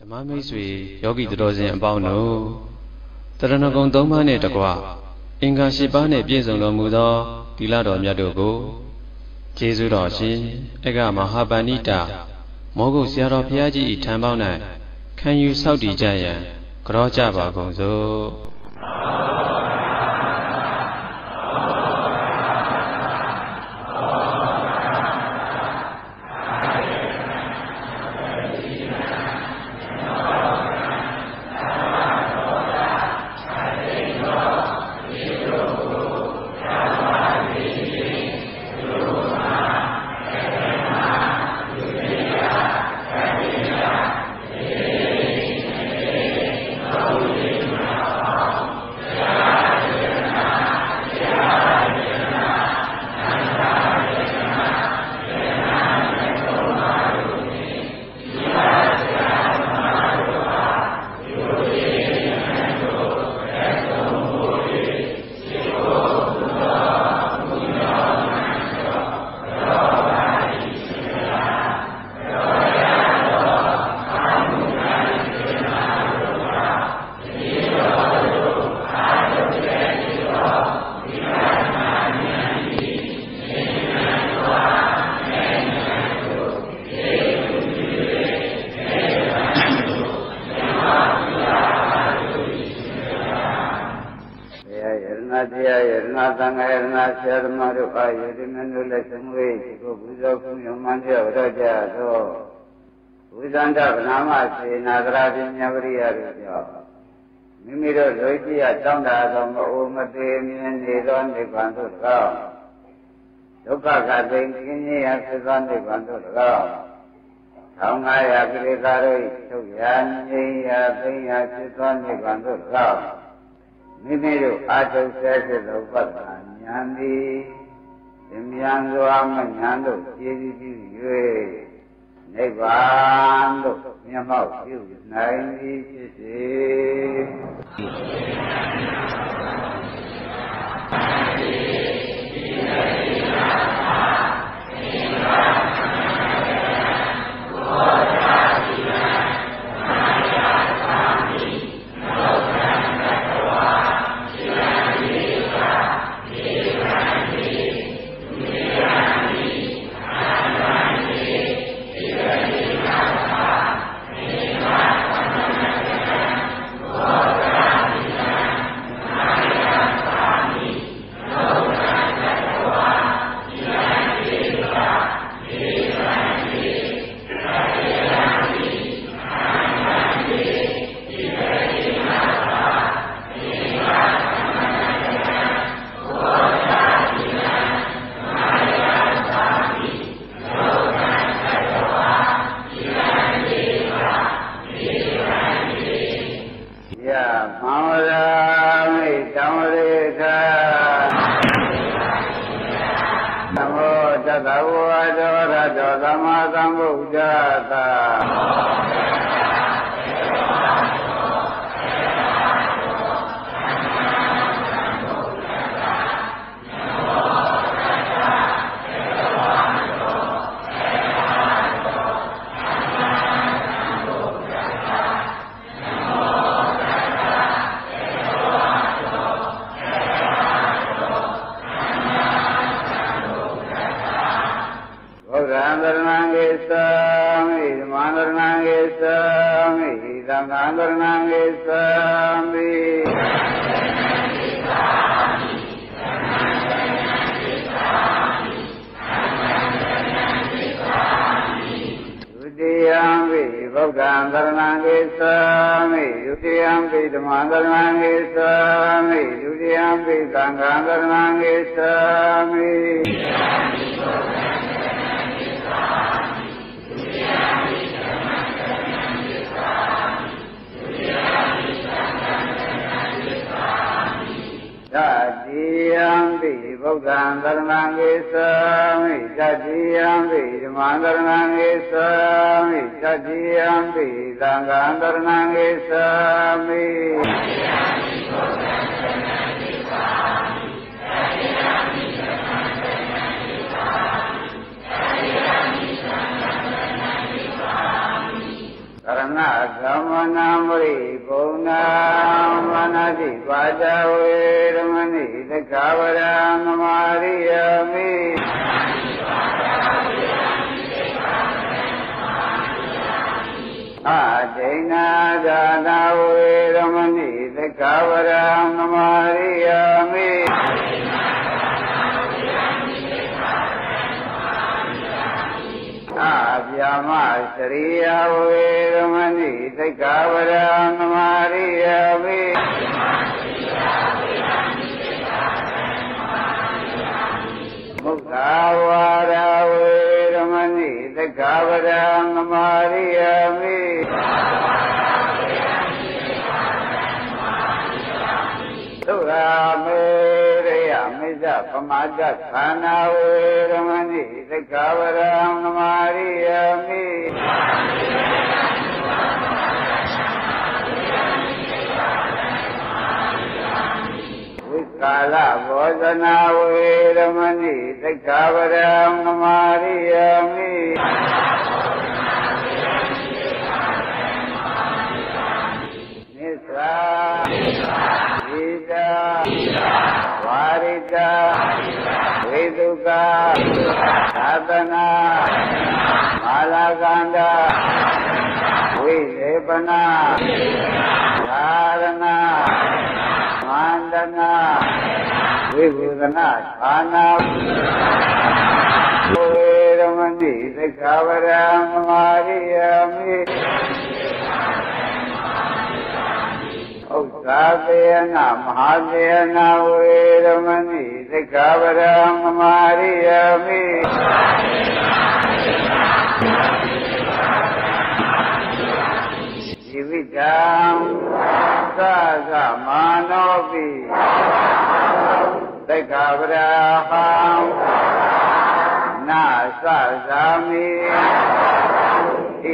Dhamma Meiswe Yogi Dhrozen Abauno Taranakong Dhamma Takwa Inga Shibane Piesong Lomudo Dilado Myadogo Jesu Roshin Ega Mahabanita Mogo Siaro Piaji Itambaunan Can you Saudi Jayan Kroja Bagongzo घबरान मारी अमी आजना जाना हुए रमनी घबरान मारी अमी आज्यामा श्रिया हुए रमनी घबरान मारी अमी मुखावारा रमनी घबरान मारी अमी तुरा मेरे अमी जप माजा खाना हुए रमनी घबरान मारी अमी काला भोजन हुए रमनी घबरान मारी अमी निशा ईजा वारिजा वेदुका साधना माला गांधा विजेपना धारणा मांडना विभूषणा खाना रमनी घबरान मारी अमी उदेना महादेना हुए रमनी घबरान मारी अमी जीविताम सा मानवी घबराम ना सामी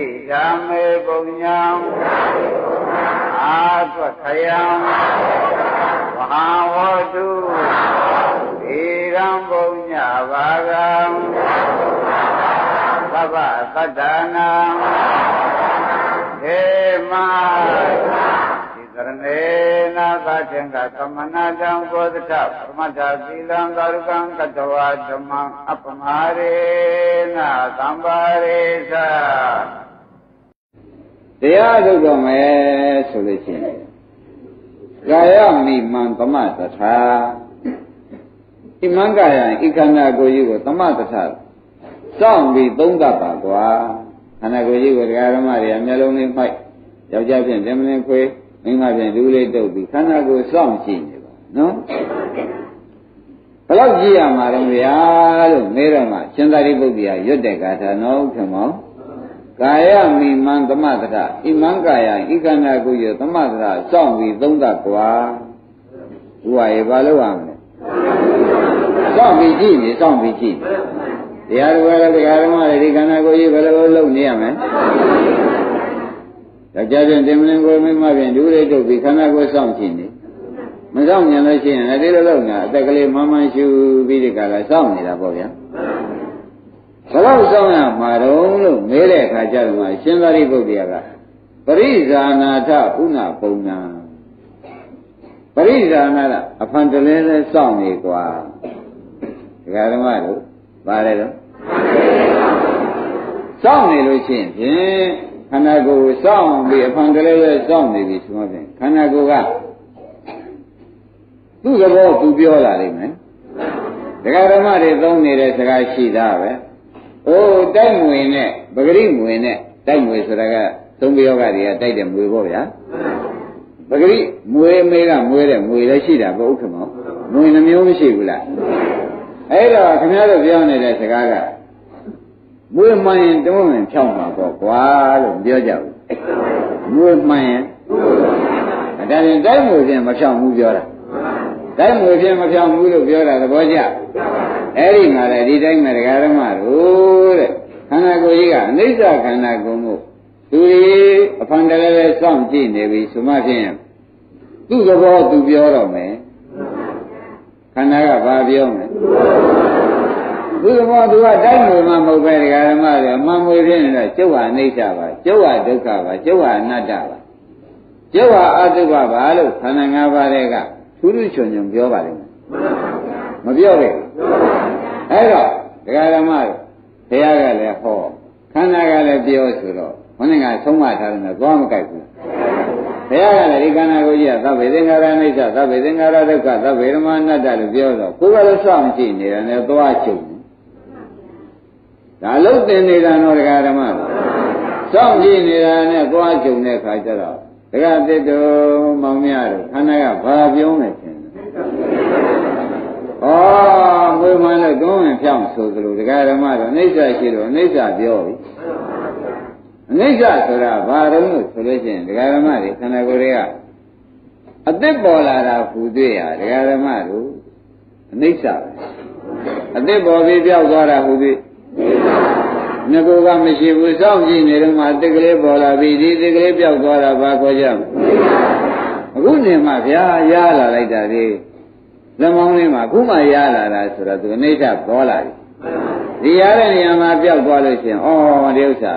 ईजा में बुझाम आत्मखयाम वहाँ वधु धीरम बुझा भागाम बाबा कदानाम हे मां ंगमना अपमारे ना संभारे गाया मीमा तमा तथा इमा गाया इखाना गोजी को तमा तथा सी तौंगा पागवा खाना गोजी को गाया मारे मेलों में पाई जब जा जमने कोई मिमा फिर दूले दी खाना को सौम चीजें जी मारो यारो मेरा माँ चंदारी बोबिया युद्ध का था नौ क्षमा काया मीमा तमा तथा इमा गाया इखाना को यो तमा तथा सौमी तौंगा कुआ हुआ ये बालो हमने सौमी चीजें सौमी चीज यार वाला बिगार मारे दिखाना को ये भले बोलो नहीं हमें जब जमने को मिमा फिर दूले दी खाना को सौम चीजें मजा जाना अगले मामा भी दिखाला सौम नहीं रहा सदा सौना मारो मेरे खा चलो चंदारी बोबिया का परिजाना था उना पौना परिजाना अफन चले सौम एक घर मारो बारे लो सौम नहीं लो चीजें खाना को सौम भी अफन गले सौम देवी सुबह खाना को का तू जब तू ब्योला रे मैं देखा रमा रे तो मेरे सगा सीधा है ओ तय मुए ने बगरी मुए ने तय मुए सरा का तुम ब्योगा दिया तय दे मुए को या बगरी मुए मेरा मुए रे मुए रे सीधा को उठ मो मुए ने म्यों से बुला ऐ लो खना तो ब्यो ने रे सगा का မွေးမှန်ရင်တုံးရင်ဖြောင်းမှာပေါ့ကွာလို့ပြောကြဘူးမွေးမှန်ရင်ဒါရင်တိုင်းမွေဖြင့်မဖြောင်းဘူးပြောတာတိုင်းမွေဖြင့်မဖြောင်းဘူးလို့ပြောတာသဘောကျအဲ့ဒီမှာလေဒီတိုင်းမှာတရားဓမ္မတို့တဲ့ခန္ဓာကိုယ်ကြီးကအနိစ္စခန္ဓာကိုယ်မို့သူတွေအဖန်တလဲလဲစောင့်ကြည့်နေပြီဆိုမှဖြင့်သူ့သဘောသူပြောတော့မယ်ခန္ဓာကဘာပြောမလဲသူကဘာသူကတိုက်မွေမှမဟုတ်ပဲဒီကဓမ္မတွေအမှန်မွေဖြစ်နေတော့ကျုပ်ဟာအနိစ္စပါကျုပ်ဟာဒုက္ခပါကျုပ်ဟာအနတ္တပါကျုပ်ဟာအတုပပါလို့ခန္ဓာ၅ပါးတွေကထူးထူးချွန်ချွန်ပြောပါလိမ့်မယ် ပြောခဲ့ဘူး။အဲ့တော့ဒကာဓမ္မတို့ဘုရားကလည်းဟောခန္ဓာကလည်းပြောဆိုတော့ဘုန်းကြီးကဆုံးမထားတယ်တော့သွားမကြိုက်ဘူး။ဘုရားကလည်းဒီခန္ဓာကိုယ်ကြီးကသဗ္ဗေသင်္ခါရအနိစ္စသဗ္ဗေသင်္ခါရဒုက္ခသဗ္ဗေဓမ္မအနတ္တလို့ပြောတော့ကိုယ်ကလည်းစောင့်ကြည့်နေတယ်နဲ့သွားချုပ်။ဒါလို့သင်နေတာတော့ဒကာဓမ္မတို့စောင့်ကြည့်နေတာနဲ့သွားချုပ်တဲ့အခါကျတော့ဒကာသစ်တို့မောင်မြတ်တို့ခန္ဓာကဘာပြောနေတယ်။ဝေမှန်လို့တွန်းဝင်ဖြောင်းဆိုသလိုဒကာဓမ္မတော့အိဋ္ဌရှိတော့အိဋ္ဌပြောပြီ။အိဋ္ဌဆိုတာဘာတုံးလို့ဆိုလို့ရှိရင်ဒကာဓမ္မတွေခန္ဓာကိုယ်တွေကအသက်ပေါ်လာတာဟူတွေ့ရဒကာဓမ္မတို့အိဋ္ဌပဲ။အသက်ပေါ်ပြီးပြောက်သွားတာဟူတွေ့ငါကမရှိဘူးစောင့်ကြည့်နေတော့မှအသက်ကလေးပေါ်လာပြီဒီသက်ကလေးပြောက်သွားတာဘာခေါ်ကြမလဲ။အခုနေမှဗျာရလာလိုက်တာလေလက်မောင်းလေးမှာအခုမှရလာတာဆိုတော့သူအိဋ္ဌပေါ်လာပြီဒီရတဲ့နေရာမှာပြောက်သွားလို့ရှိရင်ဩဒီဥစ္စာ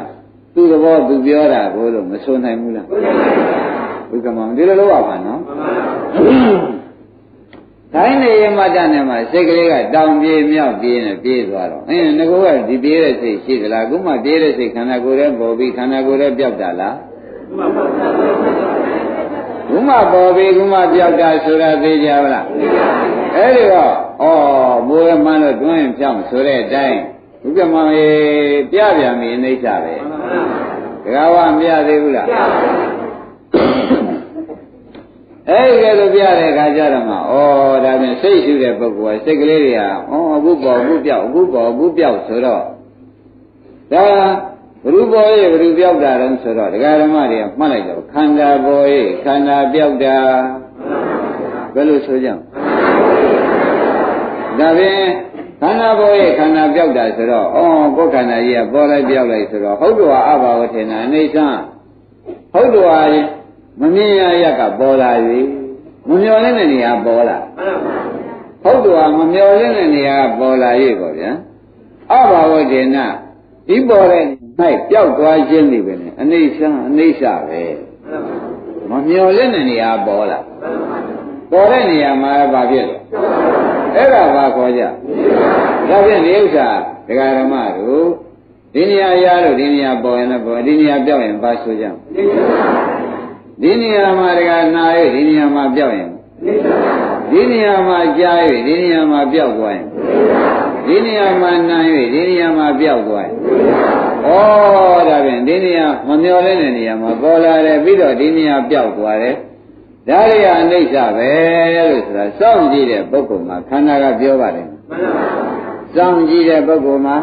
သူ့သဘောသူပြောတာကိုလို့မဆိုနိုင်ဘူးလားဘုကမောင်ဒီလိုလုပ်ရပါနော်တိုင်းနေရမှတတ်နေမှာစိတ်ကလေးကတောင်ပြေမြောက်ပြေးနေပြေးသွားတော့အင်းငါကဒီပြေးတဲ့စိတ်ရှိသလားအခုမှပြေးတဲ့စိတ်ခန္ဓာကိုယ်ရဲ့ပေါ်ပြီးခန္ဓာကိုယ်ရဲ့ပြောက်တာလားဘုမပေါ်ပြီဘုမပြောက်တာဆိုတာသိကြပါလားသိပါပါဘူးအဲ့ဒီတော့ဘိုးရမန်းတို့တွင်းဖြောင်းဆိုတဲ့အတိုင်းဘုကမောင်ရေပြပြန်ပြီအိဋ္ဌပဲမှန်ပါပါဘူးဒကာဝမပြသေးဘူးလားပြပါပါဘူးအဲ့ဒီကဲလို့ပြတဲ့အခါကျတော့မှဒါပြန်စိတ်ရှိတဲ့ပုဂ္ဂိုလ်ကစိတ်ကလေးတွေကအခုပေါ်အခုပြောက်အခုပေါ်အခုပြောက်ဆိုတော့ဒါဘုရုပေါ်ရေဘုရုပြောက်တာတော့ဆိုတော့ဒကာဓမ္မတွေကမှတ်လိုက်တော့ခန္ဓာပေါ်ရေခန္ဓာပြောက်တာဘယ်လိုဆိုကြအောင်ဒါဖြင့်ခန္ဓာပေါ်ရေခန္ဓာပြောက်တာဆိုတော့ကိုယ်ခန္ဓာကြီးကပေါ်လိုက်ပြောက်လိုက်ဆိုတော့ဟုတ်တော်အဘဝထေနအိဋ္ဌဟုတ်တော်မမြင်ရရကပေါ်လာပြီမမျော်လင့်တဲ့နေရာပေါ်လာဟုတ်တော်မမျော်လင့်တဲ့နေရာပေါ်လာရေပေါ့ဗျာအဘဝထေနဒီပေါ်တဲ့၌ပျောက်သွားခြင်းတွေပဲနဲ့အိဋ္ဌပဲမမျော်လင့်တဲ့နေရာပေါ်လာပေါ်တဲ့နေရာမှာဘာဖြစ်လဲအဲ့ဒါဘာခေါ်ကြဒါဖြင့်ဒီဥစ္စာဒကာဓမ္မတို့ဒီနေရာရလို့ဒီနေရာပေါ်ရင်လည်းပေါ်ဒီနေရာပျောက်ရင်ဘာဆိုကြဒီနေရာမှာဒကာနာရဲ့ဒီနေရာမှာပျောက်ရင်ဒီနေရာမှာကြားရဲ့ဒီနေရာမှာပျောက်သွားရင်ဒီနေရာမှာနာ၍ဒီနေရာမှာပြောက်သွား။ဒါဖြင့်ဒီနေရာမမျော်လင့်တဲ့နေရာမှာပေါ်လာတယ်ပြီးတော့ဒီနေရာပြောက်သွားတယ်။ဒါရိယာအိဋ္ဌပဲလို့ဆိုတာစောင့်ကြည့်တဲ့ပုဂ္ဂိုလ်မှာခန္ဓာကပြောပါတယ်။မှန်ပါဘူး။စောင့်ကြည့်တဲ့ပုဂ္ဂိုလ်မှာ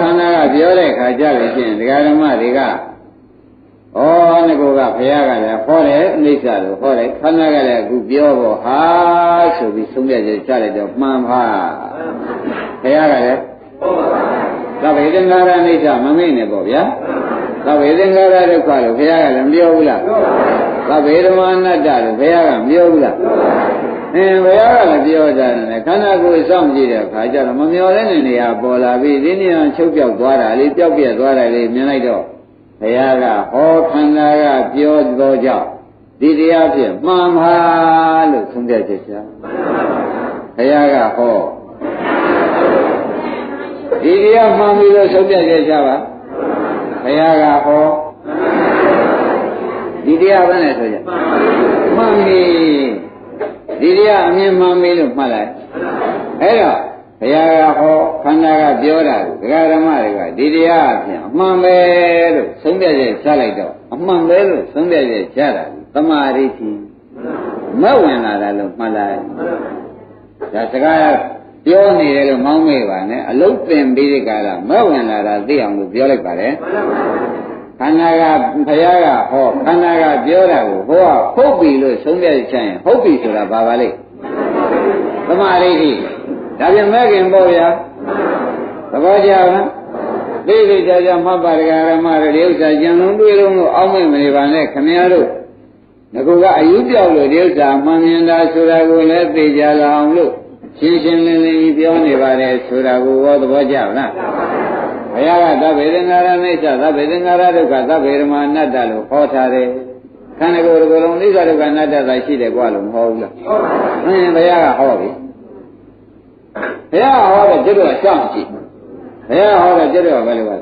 ခန္ဓာကပြောတဲ့အခါကျလို့ရှိရင်ဒကာဓမ္မတွေကငါကဘုရားကလည်းဟောတယ်အိဋ္ဌလို့ဟောတယ်ခန္ဓာကလည်းအခုပြောဖို့ဟာဆိုပြီးဆုံးဖြတ်ချက်ချလိုက်တော့မှန်ပါဘုရားကလည်းဟောပါပါသဗ္ဗေသင်္ခါရအိဋ္ဌမမိနဲ့ပေါ့ဗျာသဗ္ဗေသင်္ခါရဒုက္ခလို့ဘုရားကလည်းမပြောဘူးလားပြောပါပါသဗ္ဗေဓမ္မအနတ္တလို့ဘုရားကမပြောဘူးလားပြောပါပါအင်းဘုရားကလည်းပြောကြတယ်နဲ့ခန္ဓာကိုယ်စောင့်ကြည့်တဲ့အခါကျတော့မမျော်လင့်တဲ့နေရာပေါ်လာပြီးဒီနေ့ချုပ်ပြောက်သွားတာလေပျောက်ပြက်သွားတာလေမြင်လိုက်တော့ဘုရားကဟောခန္ဓာကပြောသောကြောင့်ဒီတရားဖြင့်မှန်ပါလို့ဆုံးဖြတ်ချက်ချာဘုရားကဟောဒီတရားမှန်ပြီလို့ဆုံးဖြတ်ချက်ချပါဘုရားကဟောဒီတရားဘယ်နဲ့ဆိုကြမှန်ပြီဒီတရားအမြင်မှန်ပြီလို့မှတ်လိုက်အဲ့တော့ဘုရားကဟောခန္ဓာကပြောတာဒကာဓမ္မတွေကဒီတရားအပြင်အမှန်ပဲလို့သုံးပြချက်ချလိုက်တော့အမှန်ပဲလို့သုံးပြချက်ချတာသမာဓိရှိမဝင်လာတာလို့မှတ်လိုက်ဒါစကားပြောနေတယ်လို့မောင်းမေးပါနဲ့အလုတ်သင်ပြီးဒီကရမဝင်လာတာသိအောင်လို့ပြောလိုက်ပါတယ်ခန္ဓာကဘုရားကဟောခန္ဓာကပြောတာကိုဟောဟုတ်ပြီလို့သုံးပြချက်ချရင်ဟုတ်ပြီဆိုတာဘာပါလဲသမာဓိရှိဒါပြန်မဲ့ခင်ပေါ့ဗျာသဘောကျလားသိသိကြကြမှတ်ပါဒကာရမတို့ဒီဥစ္စာကြံလုံးတွေးလုံးလို့အောက်မိတ်မနေပါနဲ့ခင်ဗျားတို့ငါကအယူပြောက်လို့ဒီဥစ္စာမှန်မြင်တာဆိုတာကိုလည်းသိကြလာအောင်လို့ရှင်းရှင်းလင်းလင်းပြောနေပါတယ်ဆိုတာကိုရောသဘောကျလားဘုရားကသဗ္ဗေသင်္ခါရအိဋ္ဌသဗ္ဗေသင်္ခါရဒုက္ခသဗ္ဗေဓမ္မအနတ္တလို့ဟောထားတယ် ခန္ဓာကိုယ်ကိုယ်လုံးအိစ္ဆဒုက္ခအနတ္တသာရှိတယ်ကွာလို့မဟုတ်ဘူးလား။အင်းဘုရားကဟောပြီ။ဘုရားဟောတဲ့ကျွတ်တော့ရှောင်းကြည့်။ဘုရားဟောတဲ့ကျွတ်တော့ဘယ်လိုလဲ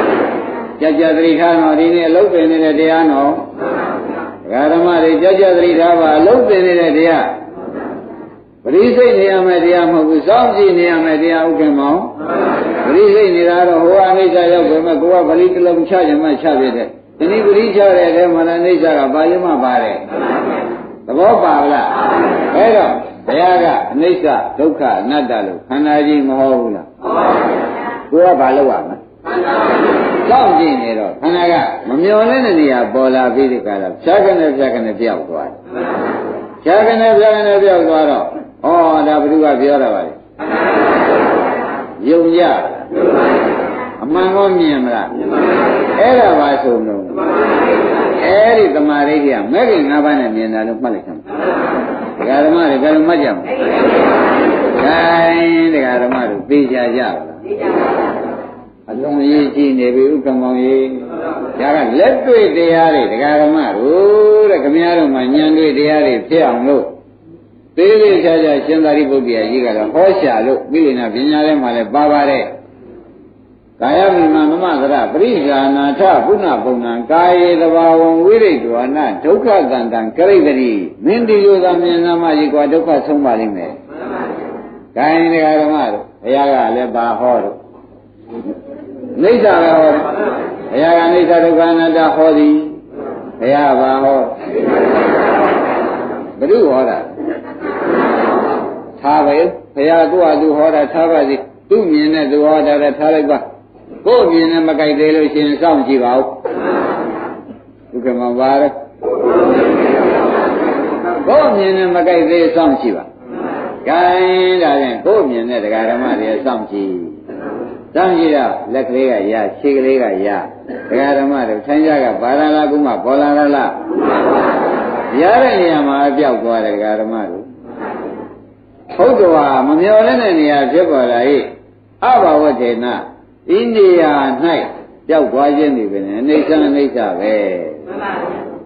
။ကြကြသတိထားတော့ဒီနေ့အလုံးပင်နေတဲ့တရားတော့ဒကာဓမ္မတွေကြကြသတိထားပါအလုံးပင်နေတဲ့တရားပရိစိတ်နေရမယ်တရားမဟုတ်ဘူးစောင့်ကြည့်နေရမယ်တရားဥက္ကမောင်ပရိစိတ်နေတာတော့ဟိုအနိစ္စရောက်ပေမဲ့ကိုကပရိကလုံချခြင်းမှချပြတဲ့ဒီနေ့ပရိချတဲ့အဲမရဏိစ္စကပါရင်မှပါတယ်သဘောပါလားအဲတော့ဘုရားကအနိစ္စဒုက္ခအနတ္တလို့ခန္ဓာကြီးမဟုတ်ဘူးလားကိုကဘာလုပ်ရမလဲစောင့်ကြည့်နေတော့ခန္ဓာကမမျော်လင့်တဲ့နေရာပေါ်လာပြီးဒီကရဖြာကနေဖြာကနေပြောက်သွားတယ်ဖြာကနေဖြာကနေပြောက်သွားတော့ဩဒါဘုရားပြောတာပါလေယုံကြအမှန်ကောမြင်မလားအဲ့ဒါပါဆိုလို့အဲ့ဒီသမာဓိကြီးကမဲ့ခင်၅ပါးနဲ့မြင်တာလို့မှတ်လိုက်ခံပါတရားဓမ္မတွေဘယ်လိုမှတ်ကြမလဲ gain တရားဓမ္မတွေသိကြကြပါလားသိကြပါအလုံးရေးကြည့်နေပြီဥက္ကမောင်ကြီးဒါကလက်တွေ့တရားတွေတရားဓမ္မတို့တဲ့ခမည်းတော်မှာဉာဏ်တွေ့တရားတွေဖြစ်အောင်လို့သေးသေးချာချာရှင်သာရိပုတ္တရာကြီးကတော့ဟောရှာလို့ပြိဋ္ဌာပညာထဲမှာလည်းပါပါတယ်။ကာယမီမမမသရပရိဇာနာထပုဏ္ဏပုံဏကာယေတဘာဝံဝိရိဒ္ဓဝနဒုက္ခတန္တံကရိတတိမင်းဒီလိုသာမြင်နာမှကြီးကွာဒုက္ခဆုံးပါလိမ့်မယ်။ကိုင်းတရားဓမ္မတို့ဘုရားကလည်းပါဟောတော့နိစ္စပဲဟောတယ်။ဘုရားကနိစ္စဒုက္ခအနတ္တဟောသည်။ဘုရားပါဟောဘုရုဟောတာထားပဲဘုရားသူ့ဟာသူဟောတာထားပါစီသူ့မြင်တဲ့သူဟောတာလည်းထားလိုက်ပါကို့မြင်နဲ့မကြိုက်သေးလို့ရှင်စောင့်ကြည့်ပါဦးဥက္ကမပါရကို့မြင်နဲ့မကြိုက်သေးစောင့်ကြည့်ပါဂိုင်းဒါဖြင့်ကို့မြင်တဲ့တရားဓမ္မတွေစောင့်ကြည့်စောင့်ကြည့်တော့လက်ကလေးကရခြေကလေးကရတရားဓမ္မတွေထိုင်ကြကဘာလာလာကုမဘောလာလာလာရတဲ့နေရာမှာအပြောက်သွားတယ်တရားဓမ္မတွေဟုတ်တော်ဟာမမျော်လင့်တဲ့နေရာဖြစ်ပေါ်လာ၏အဘဝတေနအိန္ဒိယ၌ရောက်သွားခြင်းဒီပဲနဲ့အိဋ္ဌံအိဋ္ဌပဲ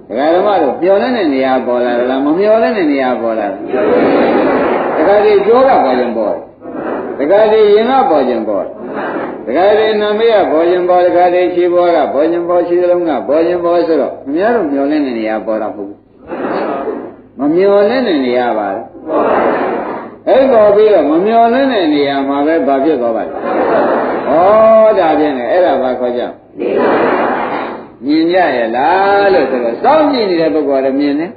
မှန်ပါဘူးဒကာဓမ္မတို့မျော်လင့်တဲ့နေရာပေါ်လာလားမမျော်လင့်တဲ့နေရာပေါ်လာလားဒကာကြီးကြိုးကပေါ်ခြင်းပေါ်ဒကာကြီးရင်ကပေါ်ခြင်းပေါ်ဒကာကြီးနမေကပေါ်ခြင်းပေါ်ဒကာကြီးခြေပေါ်ကပေါ်ခြင်းပေါ်ခြေလုံးကပေါ်ခြင်းပေါ်ဆိုတော့အများတို့မျော်လင့်တဲ့နေရာပေါ်တာမဟုတ်ဘူးမမျော်လင့်တဲ့နေရာပါအဲ့ပေါ်ပြီးတော့မမျော်လင့်တဲ့နေရာမှာပဲဗာပြစ်သွားပါလေ။ဩဒါဖြင့်လေအဲ့ဒါဘာခေါ်ကြ။မြင်ရရဲ့လားလို့ဆိုတော့စောင့်ကြည့်နေတဲ့ပုဂ္ဂိုလ်ကမြင်တယ်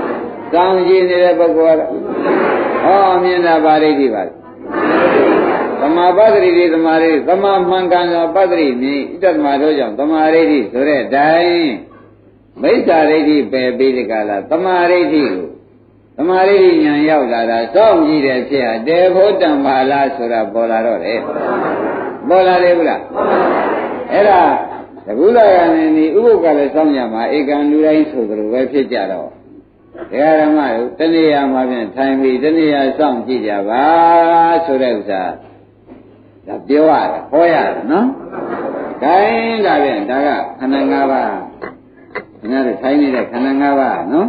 ။စောင့်ကြည့်နေတဲ့ပုဂ္ဂိုလ်ကဩမြင်တာပါရိတိပါလေ။သမာပတ္တိသမာရိသမာမှန်ကန်သောပတ္တိနိဣတ္တမတို့ကြောင့်သမာရိတိဆိုတဲ့အတိုင်းမိစ္ဆာရိတိပယ်ပြီးဒီကလာသမာရိတိကိုသမာဓိဉာဏ်ရောက်လာတာစောင့်ကြည့်တဲ့ဖြစ်ဟာတေဖို့တံမာလာဆိုတာပေါ်လာတော့တယ်ပေါ်လာတယ်ဘုရားအဲ့ဒါတကူလာရနေဒီဥပုက္ခလည်းစောင့်ကြမှာဧကံလူတိုင်းဆိုသလိုပဲဖြစ်ကြတော့တရားဓမ္မတို့တဏှာမှာပြန်ထိုင်ပြီးတဏှာစောင့်ကြည့်ကြပါဆိုတဲ့ဥစ္စာဒါပြောရတာဟောရတာနော်ဒါရင်ဒါပြန်ဒါကခန္ဓာ၅ပါးခင်ဗျားတို့ထိုင်နေတဲ့ခန္ဓာ၅ပါးနော်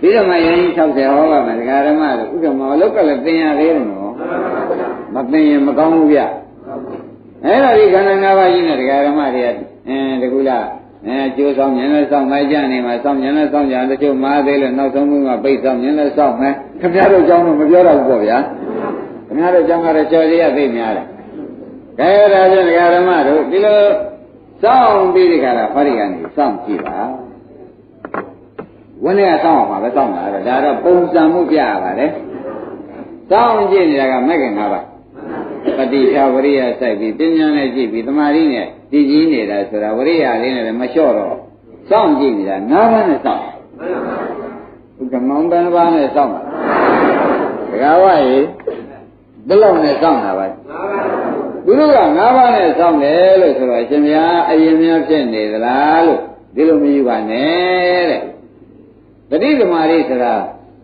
ဒီတော့မှယဉ်60ဟောပါမယ်ဒကာဓမ္မတို့ဥက္ကမောလောက်ကလည်းသင်ရသေးတယ်နော်မသင်ရင်မကောင်းဘူးဗျအဲ့တော့ဒီခန္ဓာ၅ပါးကြီးနဲ့ဒကာဓမ္မတွေကအင်းတကူလားအဲကျိုးဆောင်ဉာဏ်နဲ့ဆောင်မိုက်ကြနေမှာဆောင်ဉာဏ်နဲ့ဆောင်ကြတချို့မားသေးလို့နောက်ဆုံးမှပိတ်ဆောင်ဉာဏ်နဲ့ဆောင်မယ်ခင်ဗျားတို့ကြောင်းတော့မပြောတော့ဘူးပေါ့ဗျာခင်ဗျားတို့ကြောင်းကတော့ကြော်ရရသိများတယ်ကဲဒါကြောင့်ဒကာဓမ္မတို့ဒီလိုစောင့်ပြီးဒီခါကဖာရိကန်ကြီးစောင့်ကြည့်ပါဝင်နေကစောင့်အောင်ပါပဲစောင့်တာတော့ဒါတော့ပုံစံမှုပြရပါတယ်စောင့်ကြည့်နေတာကမဂ္ဂင်၅ပါးပဋိဖြာဝရိယစိုက်ပြီးပညာနဲ့ကြည့်ပြီးသမာဓိနဲ့တည်ကြည်နေတာဆိုတာဝရိယလေးနဲ့လည်းမလျှော့တော့စောင့်ကြည့်နေတာ၅ပါးနဲ့စောင့်ဥက္ကမောင်၅ပါးနဲ့စောင့်တာဒကာဝရေဒီလောက်နဲ့စောင့်တာပါသူတို့က၅ပါးနဲ့စောင့်တယ်လို့ဆိုတော့ရှင်ဗျာအရင်များဖြစ်နေသလားလို့ဒီလိုမယူပါနဲ့တဲ့သတိဓမ္မာရိဆိုတာ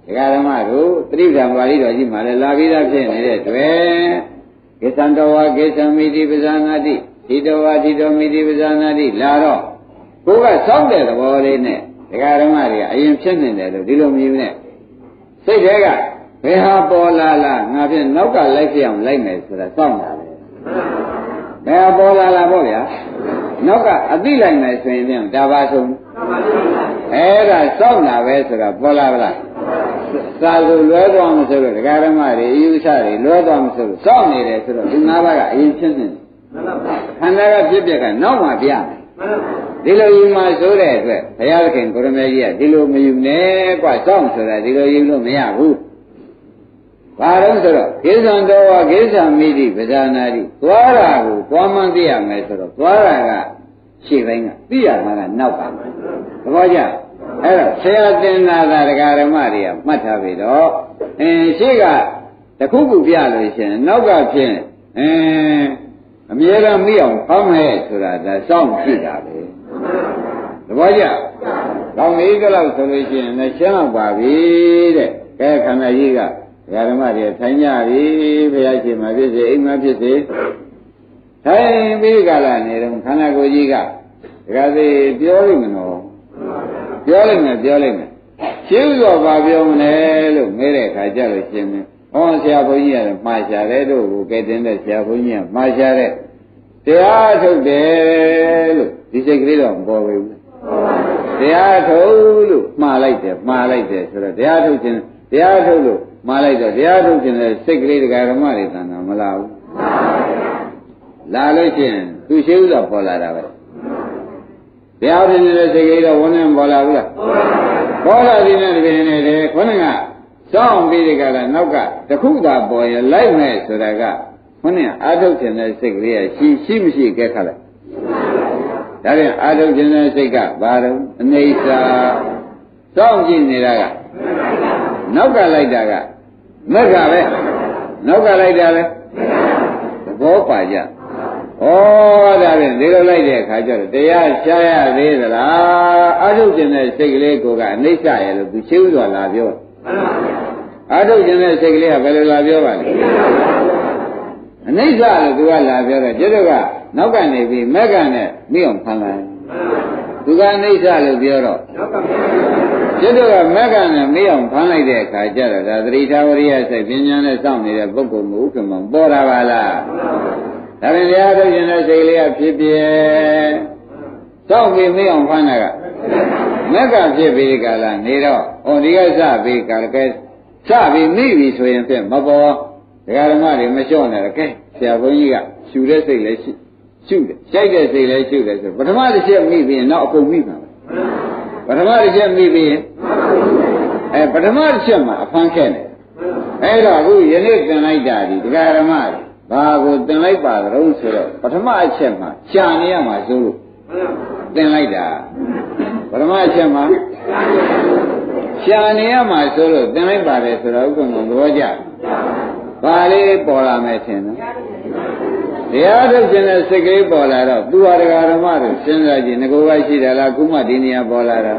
ဒကာဓမ္မတို့သတိဓမ္မာရိတော်ကြီးမှာလည်းလာပြီးသားဖြစ်နေတဲ့တွေ့ကိသံတော်ဝါကိသံမိတိပဇာနာတိဒီတော်ဝါဒီတော်မိတိပဇာနာတိလာတော့ ကိုက ဆောင်းတဲ့သဘောလေးနဲ့ဒကာဓမ္မတွေကအရင်ဖြစ်နေတယ်လို့ဒီလိုမြင်နေစိတ်ထဲကဘယ်ဟာပေါ်လာလားငါဖြင့်နောက်ကလိုက်ပြအောင်လိုက်မယ်ဆိုတာစောင့်တာပဲဘယ်ဟာပေါ်လာလားပေါ့ဗျာနောက်ကအသိလိုက်မယ်ဆိုရင်ပြန်ဒါပါဆုံးအဲ့ဒါစောင့်တာပဲဆိုတာပေါ်လာပါလားသာလို့လွဲသွားမှဆိုတော့ဒကာဓမ္မတွေအယူဆတွေလွဲသွားမှဆိုတော့စောင့်နေတယ်ဆိုတော့ဒီ၅ပါးကအရင်ဖြစ်နေတယ်ခန္ဓာကပြည့်ပြည့်ကနောက်မှပြတယ်ဒီလိုယူမှဆိုတဲ့အတွက်ဘုရားသခင်ကိုရမေကြီးကဒီလိုမယူနဲ့ကွာစောင့်ဆိုတာဒီလိုယူလို့မရဘူးဘာလို့ဆိုတော့ကိစ္စံတော်ဝကိစ္စံမိတိပဇာနာတိသွားတာကိုသွားမှသိရမယ်ဆိုတော့သွားတာကရှေ့ပိုင်းကသိရမှာကနောက်ပါမယ်သဘောကျအဲ့တော့ဆရာသင်္နာသာဒကာဓမ္မတွေကမှတ်ထားပြီတော့အင်းရှေ့ကတခုခုပြလို့ရှင်နောက်ကဖြင့်အင်းအမြဲတမ်းမိအောင်ဖောင်းမယ်ဆိုတာဒါစောင့်ကြည့်တာပဲသဘောကျကောင်းပြီကြလို့ဆိုလို့ရှင်လည်းရှင်းအောင်ပါပြီတဲ့ကဲခန္ဓာကြီးကဓမ္မတွေထိုင်ကြပြီဘုရားရှင်မှာဖြစ်စေအိမ်မှာဖြစ်စေထိုင်ပြီးကြလာနေတော့ခန္ဓာကိုယ်ကြီးကဒကာသေးပြောလိမ့်မလို့ပြောလိမ့်မယ်ပြောလိမ့်မယ်ရှင်းလို့ပါပြောမလဲလို့မေးတဲ့အခါကျလို့ရှင်းတယ်ဟောဆရာဘုန်းကြီးကလည်းမှားရှာတယ်တို့ကိုကဲတင်တဲ့ဆရာဘုန်းကြီးကမှားရှာတယ်တရားထုတ်တယ်လို့ဒီစိတ်ကလေးတော့မပေါ်ဘူးတရားထုတ်လို့မှားလိုက်တယ်မှားလိုက်တယ်ဆိုတော့တရားထုတ်ခြင်းတရားထုတ်လို့မှားလိုက်တော့တရားထုတ်ခြင်းနဲ့စိတ်ကလေးတရားဓမ္မတွေတန်တာမလားဘူးလာလို့ချင်းသူရှိဥစ္စာပေါ်လာတာပဲတရားထုတ်နေတဲ့စိတ်ကလေးတော့ဝန်းနေပေါ်လာဘူးလားပေါ်လာပြီနဲ့တကယ်နဲ့လေခေါင်းကစောင့်ပြီးဒီကရနောက်ကတခုသာပေါ်ရင်လိုက်မယ်ဆိုတာကခေါင်းကအာထုတ်ခြင်းနဲ့စိတ်ကလေးကရှိမရှိကဲခါလိုက်ဒါပြန်အာထုတ်ခြင်းနဲ့စိတ်ကဘာတော့အနေစာစောင့်ကြည့်နေတာကနောက်ကလိုက်တာကမက္ခပဲနောက်ကလိုက်တာလဲသဘောပါကြဩဒါဖြင့်ဒီလိုလိုက်တဲ့အခါကျတော့တရားရှားရသေးသလားအာထုတ်ခြင်းတဲ့စိတ်ကလေးကအနိစ္စရဲ့လို့သူရှင်းဥစွာလာပြောအာထုတ်ခြင်းတဲ့စိတ်ကလေးကဘယ်လိုလာပြောပါလဲအနိစ္စလို့သူကလာပြောတယ်ကျတော့ကနောက်ကနေပြီးမက္ခနဲ့မိအောင်ဖန်လိုက်သူကအနိစ္စလို့ပြောတော့ကျတော့မက္ခနဲ့မေးအောင်ဖမ်းလိုက်တဲ့အခါကျတော့ဒါသတိထားဝရိယစိတ်ပညာနဲ့စောင့်နေတဲ့ပုဂ္ဂိုလ်မျိုးဥက္ကမပေါ်တာပါလားဒါပြန်တရားထုတ်ရင်လည်းစိတ်လေးကဖြစ်ပြဲစောင့်ပြီးမေးအောင်ဖမ်းတာကမက္ခဖြစ်ပြီးကလာနေတော့ဟောဒီကစပြီးကလည်းစပြီးမိပြီဆိုရင်ဖြင့်မပေါ်တရားဓမ္မတွေမလျှော့နဲ့ကဲဆရာဘုန်းကြီးကရှူတဲ့စိတ်လည်းရှူတယ်ကြိုက်တဲ့စိတ်လည်းရှူတယ်ဆိုပထမတစ်ချက်မိပြီးရင်နောက်အကုန်မိပါမယ်ပထမတစ်ချက်မိပြီးပထမတစ်ချက်မှာအဖမ်းခဲ့တယ်အဲ့တော့အခုယနေ့သင်လိုက်တာဒီတရားဓမ္မကြီးဘာကိုသင်လိုက်ပါတော့ဆိုတော့ပထမအချက်မှာကြာနေရမှာဆိုလို့သင်လိုက်တာပထမအချက်မှာကြာနေရမှာဆိုလို့သင်လိုက်ပါတယ်ဆိုတော့ဥက္ကံသဘောကျဘာလေးပေါ်လာမယ်ထင်တယ်တရားထုတ်ခြင်းနဲ့စိတ်ကလေးပေါ်လာတော့သူဟာတရားဓမ္မတွေစဉ်းစားကြည့်ငကိုယ်ကရှိတယ်လားကုမဒီနေရာပေါ်လာတာ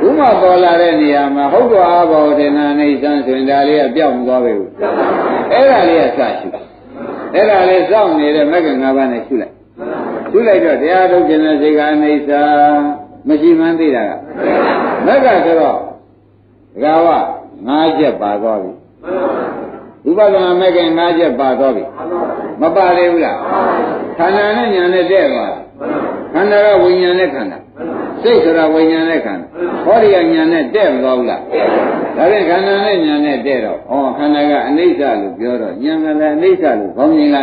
ကုမပေါ်လာတဲ့နေရာမှာဟုတ်တော့အဘောဒေနာနေဆန်းဆိုရင်ဒါလေးကပြောင်းသွားပြီအဲ့ဒါလေးကစရှိအဲ့ဒါလေးစောင့်နေတဲ့မဂ္ဂင်၅ပါးနဲ့ရှုလိုက်တော့တရားထုတ်ခြင်းနဲ့စိတ်ကနေဆာမရှိမှန်းသိတာကမဂ္ဂဆိုတော့ဒါက၅ချက်ပါသွားပြီဥပဒနာမဂ္ဂင်၅ချက်ပါသွားပြီမပါလေဘူးလားခန္ဓာနဲ့ဉာဏ်နဲ့တဲ့ပါခန္ဓာကဝိညာဉ်နဲ့ခန္ဓာစိတ်ဆိုတာဝိညာဉ်နဲ့ခန္ဓာဟောဒီကဉာဏ်နဲ့တဲ့မသွားဘူးလားဒါဖြင့်ခန္ဓာနဲ့ဉာဏ်နဲ့တဲ့တော့ဩခန္ဓာကအနိစ္စလို့ပြောတော့ဉာဏ်ကလည်းအနိစ္စလို့ခေါင်းမြင်လိုက်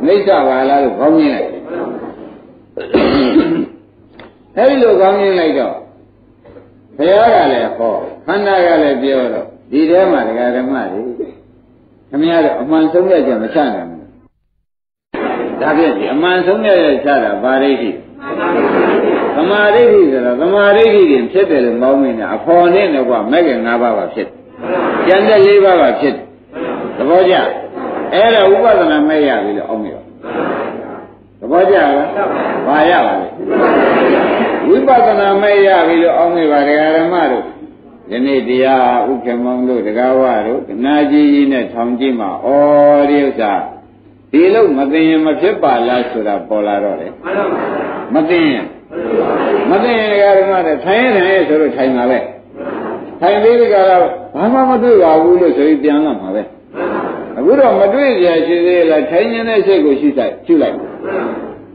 အနိစ္စပါလားလို့ခေါင်းမြင်လိုက်အဲဒီလိုခေါင်းမြင်လိုက်တော့ဘုရားကလည်းဟောခန္ဓာကလည်းပြောတော့ဒီထဲမှာတရားဓမ္မတွေခင်ဗျားတို့အမှန်ဆုံးရကြမချနိုင်ဘူး။ဒါဖြင့်ဒီအမှန်ဆုံးရရချတာဗာရိဋ္ဌိ။သမာဓိဋ္ဌိဆိုတော့သမာဓိဋ္ဌိရင်ဖြစ်တယ်လို့မောင်းမင်းကအဖော်နဲ့တော့ကမဂ္ဂင်၅ပါးပါဖြစ်တယ်။ကျန်တဲ့၄ပါးပါဖြစ်တယ်။သဘောကျ။အဲ့ဒါဥပဒနာမဲ့ရပြီလို့အောင်ပြော။သဘောကျလား။ဘာရပါလဲ။ဝိပဿနာမဲ့ရပြီလို့အောင်ပြောတရားဓမ္မတို့ယနေ့တရားဥက္ကမောင်တို့တကားဝတို့နာကြီးကြီးနဲ့ထောင်ကြည့်မှာဩဒီဥစ္စာ ဒီလောက်မသိရင်မဖြစ်ပါလားဆိုတာပေါ်လာတော့လေမသိရင်ဒကာဓမ္မတွေထိုင်ရင်ထိုင်ဆိုလို့ထိုင်ပါလေထိုင်ပြီးဒီကရာဘာမှမတွေ့ပါဘူးလို့ဆိုပြီးပြန်လာမှာပဲအခုတော့မတွေ့ကြရှိသေးလားထိုင်နေတဲ့စိတ်ကိုရှိတိုက်ကျူလိုက်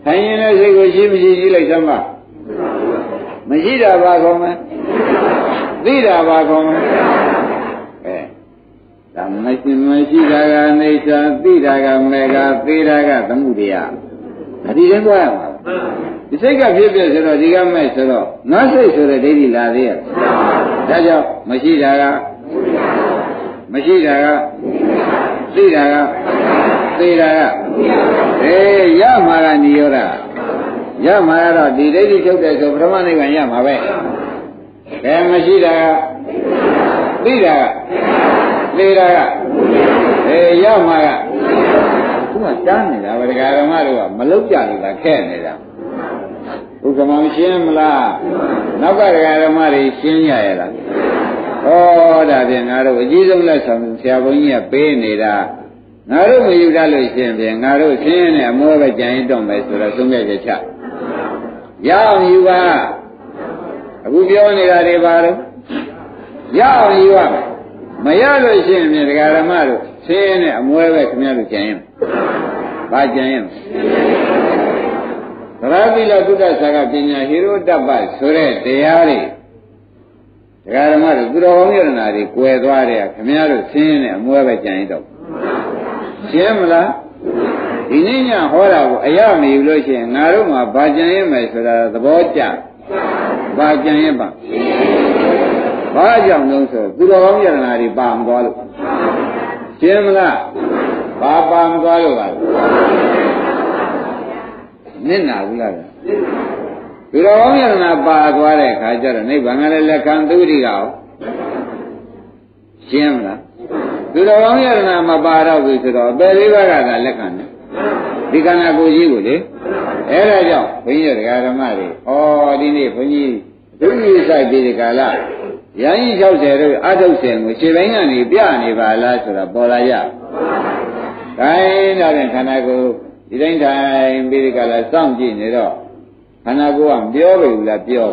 ထိုင်နေတဲ့စိတ်ကိုရှိမရှိကြီးလိုက်သမ်းပါမရှိတာပါကောင်းမယ်သိတာပါကောင်းမယ်အဲဒါမရှိမရှိတာကအိဋ္ဌာသိတာကမေဃသိတာကသမှုတရားဒါဒီတိုင်းသွားရမှာဒီစိတ်ကဖြစ်ဖြစ်ဆိုတော့ဒီကမဲ့ဆိုတော့နတ်စိတ်ဆိုတဲ့ဒိဋ္ဌိလာသေးရဲ့ဒါကြောင့်မရှိတာကမရှိတာကသိတာကသိတာကအေးရမှာကနိရောဓရမှာတော့ဒီဒိဋ္ဌိထုတ်တယ်ဆိုပထမနိဗ္ဗာန်ရမှာပဲဘယ်မရှိတာကသိတာကသိတာကအေးရမှာကသူကတားနေတာဗုဒ္ဓဂါရမတို့ကမလောက်ကြနေတာခဲ့နေတာဥက္ကမောင်ရှင်းမလားနောက်ကဒကာဓမ္မတွေရှင်းရရဲ့လားဩဒါဖြင့်ငါတို့အကြီးဆုံးလက်ဆောင်ဆရာဘုန်းကြီးကပေးနေတာငါတို့မယူတတ်လို့ရှင်းပြန်ငါတို့ရှင်းနေအမိုးပဲကြံရင်တော့မယ်ဆိုတော့သုံးရက်ချက်ရအောင်ယူပါအခုပြောနေတာတွေပါတော့ရအောင်ယူပါမရလို့ရှင်းပြန်ဒကာဓမ္မတို့ရှင်းနေအမိုးပဲခင်ဗျားတို့ကြံရင်ဘာကြံရင်သရတိလသုဒ္ဓဆာကပညာဟိရောတ္တပ္ပဆိုတဲ့တရားတွေဒကာဓမ္မတို့သူတော်ကောင်းယရနာတွေကွယ်သွားတဲ့ခင်ဗျားတို့ဆင်းရဲနဲ့အမွဲပဲကြံရတော့ရှင်းမလားဒီနေ့ညဟောတာကိုအရမယူလို့ရှိရင်ငါတို့မှာဗာကြံရမယ်ဆိုတာသဘောကျဗာကြံရပါဘာကြောင့်လဲဆိုသူတော်ကောင်းယရနာတွေပါမသွားလို့ရှင်းမလားဘာပါမသွားလို့ပါနင့်နာဘူးလားသူတော်ကောင်းယန္နာပါသွားတဲ့ခါကျတော့နိဗ္ဗာန်ကလည်းလက်ခံသူရိကအောင်ရှင်းမလားသူတော်ကောင်းယန္နာမပါတော့ဘူးဆိုတော့အပေလေးပါးကသာလက်ခံတယ်ဒီခန္ဓာကိုယ်ကြီးကိုလေအဲဒါကြောင့်ဘုန်းကြီးတရားဓမ္မတွေဩဒီနေ့ဘုန်းကြီးဒုညိဆိုင်ပြီးဒီကာလရဟန်းကြီး60တို့အထုပ်ရှင်ကိုခြေပိုင်းကနေပြနေပါလားဆိုတော့ပေါ်လာရခိုင်းတော့ခန္ဓာကိုယ်ဒီတိုင်းတိုင်းပြီးဒီကလာစောင့်ကြည့်နေတော့ခန္ဓာကိုယ်ကပြောပြီလားပြော